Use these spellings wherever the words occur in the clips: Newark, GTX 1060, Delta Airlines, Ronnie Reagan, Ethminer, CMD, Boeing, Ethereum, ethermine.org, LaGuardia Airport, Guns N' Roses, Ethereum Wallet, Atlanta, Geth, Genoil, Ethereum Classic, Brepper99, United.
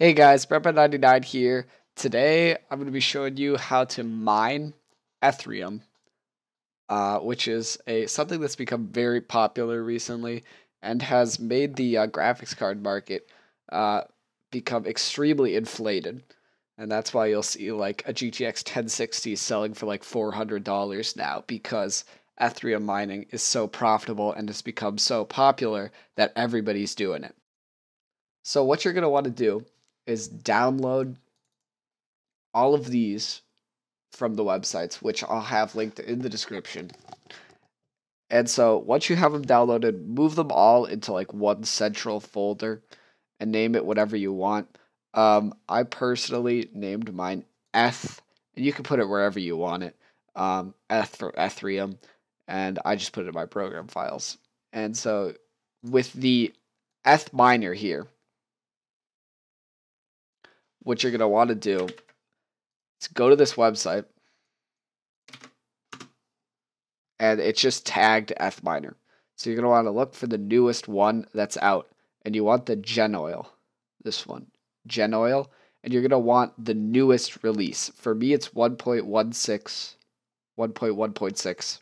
Hey guys, Brepper99 here. Today I'm going to be showing you how to mine Ethereum, which is something that's become very popular recently and has made the graphics card market become extremely inflated. And that's why you'll see like a GTX 1060 selling for like $400 now, because Ethereum mining is so profitable and it's become so popular that everybody's doing it. So what you're going to want to do is download all of these from the websites, which I'll have linked in the description. And so once you have them downloaded, move them all into like one central folder and name it whatever you want. I personally named mine Eth, and you can put it wherever you want it. Eth for Ethereum, and I just put it in my program files. And so with the Ethminer here, what you're going to want to do is go to this website, and it's just tagged Ethminer. So you're going to want to look for the newest one that's out, and you want the Genoil, this one, Genoil, and you're going to want the newest release. For me, it's 1.1.6,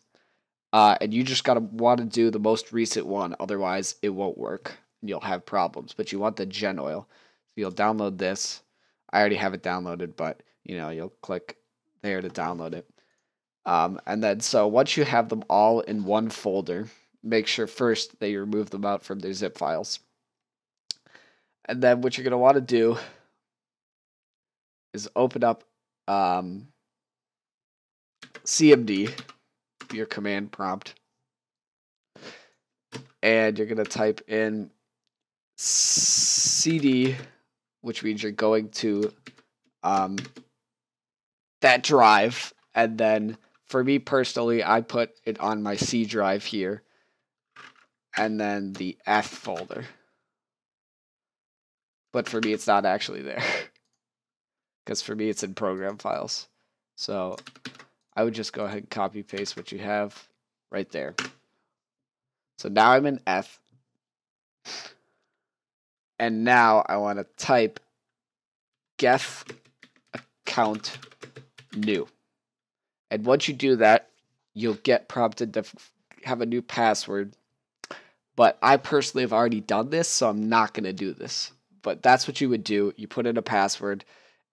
and you just got to want to do the most recent one, otherwise it won't work, and you'll have problems, but you want the Genoil. So you'll download this. I already have it downloaded, but you know, you'll click there to download it. And then so once you have them all in one folder, make sure first that you remove them out from their zip files. And then what you're going to want to do is open up CMD, your command prompt, and you're going to type in CD, which means you're going to that drive. And then for me personally, I put it on my C drive here, and then the F folder. But for me, it's not actually there, because for me, it's in program files. So I would just go ahead and copy paste what you have right there. So now I'm in F. And now I want to type Geth account new. And once you do that, you'll get prompted to have a new password. But I personally have already done this, so I'm not going to do this. But that's what you would do. You put in a password,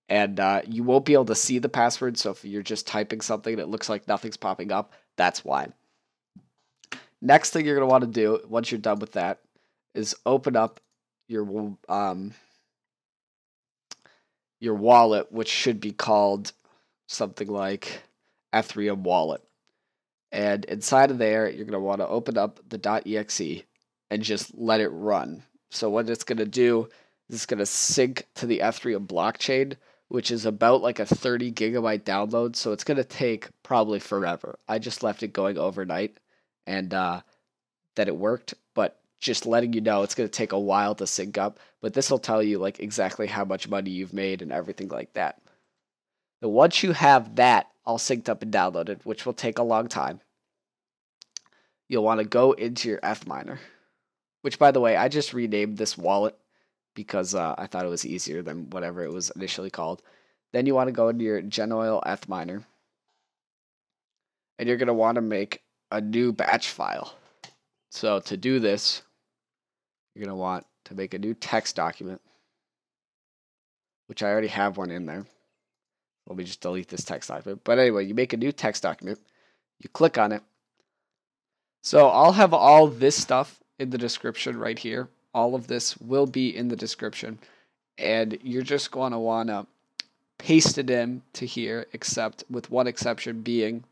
and you won't be able to see the password. So if you're just typing something and it looks like nothing's popping up, that's why. Next thing you're going to want to do, once you're done with that, is open up your wallet, which should be called something like Ethereum Wallet. And inside of there, you're going to want to open up the .exe and just let it run. So what it's going to do is it's going to sync to the Ethereum blockchain, which is about like a 30 gigabyte download. So it's going to take probably forever. I just left it going overnight, and that it worked, but just letting you know, it's going to take a while to sync up, but this will tell you like exactly how much money you've made and everything like that. But once you have that all synced up and downloaded, which will take a long time, you'll want to go into your Ethminer, which, by the way, I just renamed this wallet because I thought it was easier than whatever it was initially called. Then you want to go into your Genoil Ethminer, and you're going to want to make a new batch file. So to do this, you're going to want to make a new text document, which I already have one in there. Let me just delete this text document. But anyway, you make a new text document. You click on it. So I'll have all this stuff in the description right here. All of this will be in the description. And you're just going to want to paste it in to here, except with one exception being,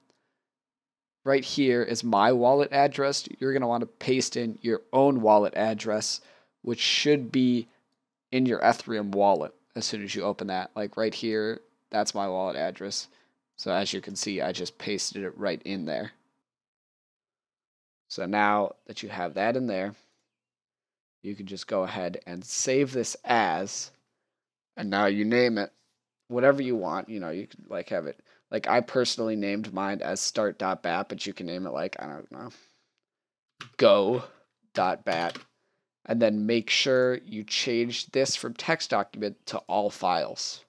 right here is my wallet address. You're going to want to paste in your own wallet address, which should be in your Ethereum wallet as soon as you open that. Like right here, that's my wallet address. So as you can see, I just pasted it right in there. So now that you have that in there, you can just go ahead and save this as, and now you name it whatever you want. You know, you can like have it. Like, I personally named mine as start.bat, but you can name it like, I don't know, go.bat. and then make sure you change this from text document to all files,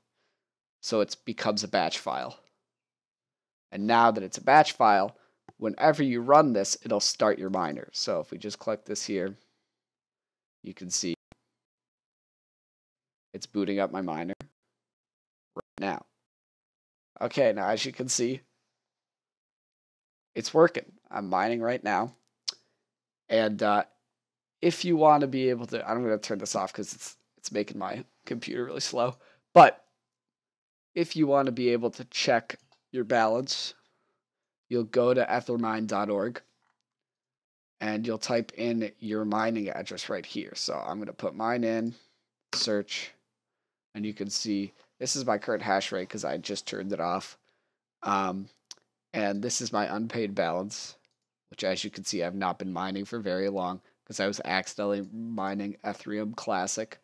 so it becomes a batch file. And now that it's a batch file, whenever you run this, it'll start your miner. So if we just click this here, you can see it's booting up my miner right now. Okay, now as you can see, it's working. I'm mining right now. And if you want to be able to, I'm going to turn this off because it's making my computer really slow. But if you want to be able to check your balance, you'll go to ethermine.org and you'll type in your mining address right here. So I'm going to put mine in, search, and you can see this is my current hash rate because I just turned it off. And this is my unpaid balance, which as you can see, I've not been mining for very long because I was accidentally mining Ethereum Classic.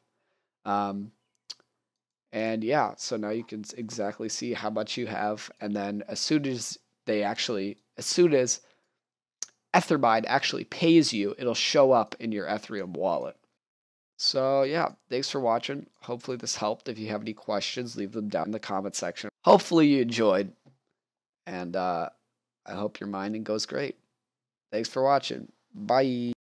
And yeah, so now you can exactly see how much you have. And then as soon as Ethermine actually pays you, it'll show up in your Ethereum wallet. So yeah, thanks for watching. Hopefully this helped. If you have any questions, leave them down in the comment section. Hopefully you enjoyed, and I hope your mining goes great. Thanks for watching. Bye.